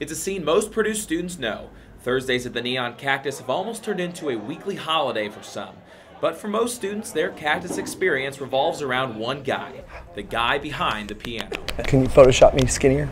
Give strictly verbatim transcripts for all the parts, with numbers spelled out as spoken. It's a scene most Purdue students know. Thursdays at the Neon Cactus have almost turned into a weekly holiday for some. But for most students, their Cactus experience revolves around one guy, the guy behind the piano. Can you Photoshop me skinnier?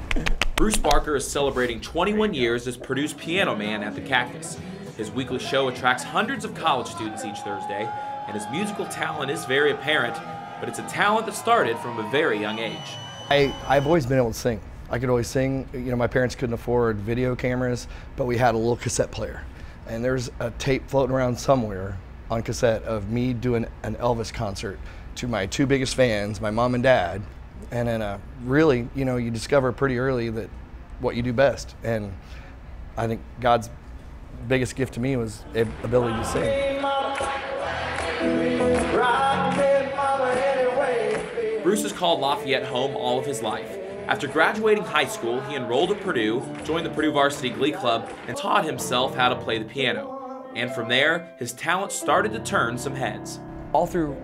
Bruce Barker is celebrating twenty-one years as Purdue's piano man at the Cactus. His weekly show attracts hundreds of college students each Thursday, and his musical talent is very apparent, but it's a talent that started from a very young age. I, I've always been able to sing. I could always sing. You know, my parents couldn't afford video cameras, but we had a little cassette player. And there's a tape floating around somewhere on cassette of me doing an Elvis concert to my two biggest fans, my mom and dad. And then uh, really, you know, you discover pretty early that what you do best. And I think God's biggest gift to me was the ability to sing. Bruce has called Lafayette home all of his life. After graduating high school, he enrolled at Purdue, joined the Purdue Varsity Glee Club, and taught himself how to play the piano. And from there, his talent started to turn some heads. All through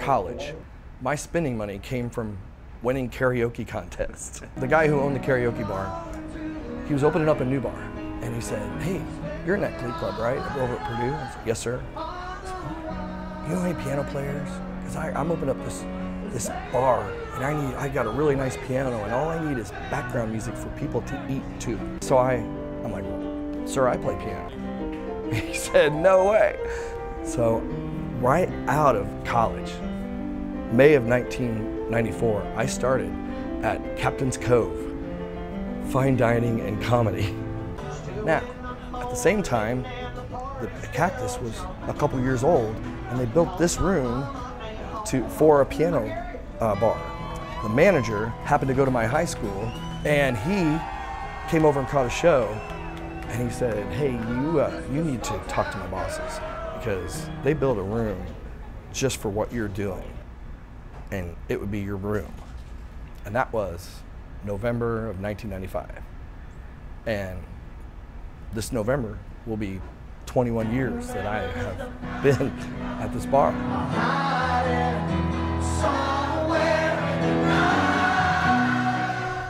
college, my spending money came from winning karaoke contests. The guy who owned the karaoke bar, he was opening up a new bar, and he said, "Hey, you're in that glee club, right, over at Purdue?" I said, "Yes, sir." I said, "You know any piano players? Because I'm opening up this this bar, and I need I got a really nice piano, and all I need is background music for people to eat too." So I, I'm like, "Well, sir, I play piano." He said, "No way." So right out of college, May of nineteen ninety-four, I started at Captain's Cove, fine dining and comedy. Now, at the same time, the Cactus was a couple years old, and they built this room to, for a piano uh, bar. The manager happened to go to my high school, and he came over and caught a show. And he said, "Hey, you, uh, you need to talk to my bosses, because they build a room just for what you're doing, and it would be your room." And that was November of nineteen ninety-five. And this November will be twenty-one years that I have been at this bar.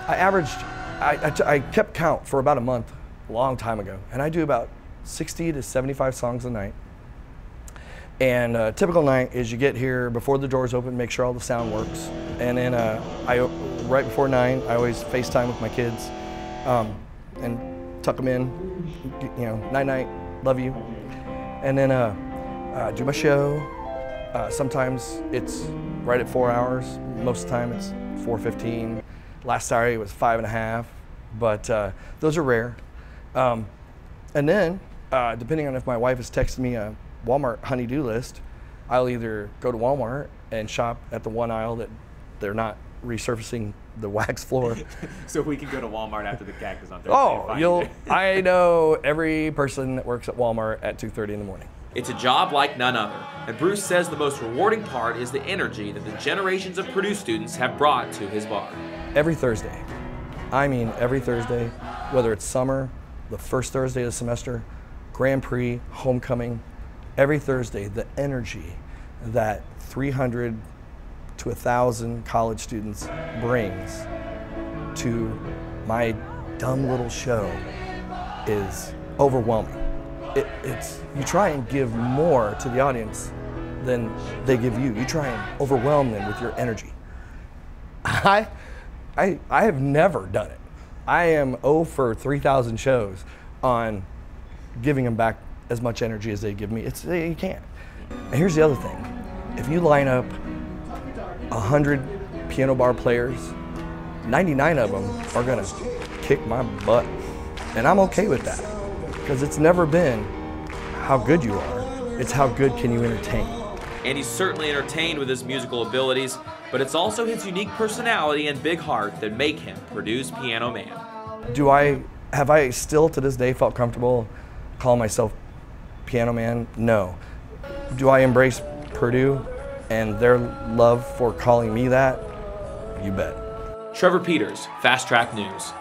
I averaged, I, I, I kept count for about a month. Long time ago, and I do about sixty to seventy-five songs a night. And a typical night is you get here before the doors open, make sure all the sound works, and then uh, I right before nine, I always FaceTime with my kids um, and tuck them in, you know, night night, love you, and then uh, uh, do my show. Uh, sometimes it's right at four hours. Most of the time it's four fifteen. Last Saturday it was five and a half, but uh, those are rare. Um, and then, uh, depending on if my wife has texted me a Walmart honey-do list, I'll either go to Walmart and shop at the one aisle that they're not resurfacing the wax floor. So we can go to Walmart after the Cactus on Thursday. Oh, you'll, I know every person that works at Walmart at two thirty in the morning. It's a job like none other, and Bruce says the most rewarding part is the energy that the generations of Purdue students have brought to his bar. Every Thursday, I mean every Thursday, whether it's summer, the first Thursday of the semester, Grand Prix, homecoming, every Thursday, the energy that three hundred to one thousand college students brings to my dumb little show is overwhelming. It, it's, you try and give more to the audience than they give you. You try and overwhelm them with your energy. I, I, I have never done it. I am oh for three thousand shows on giving them back as much energy as they give me. It's, you can't. And here's the other thing. If you line up one hundred piano bar players, ninety-nine of them are gonna kick my butt. And I'm okay with that, because it's never been how good you are, it's how good can you entertain. And he's certainly entertained with his musical abilities, but it's also his unique personality and big heart that make him Purdue's piano man. Do I, have I still to this day felt comfortable calling myself piano man? No. Do I embrace Purdue and their love for calling me that? You bet. Trevor Peters, Fast Track News.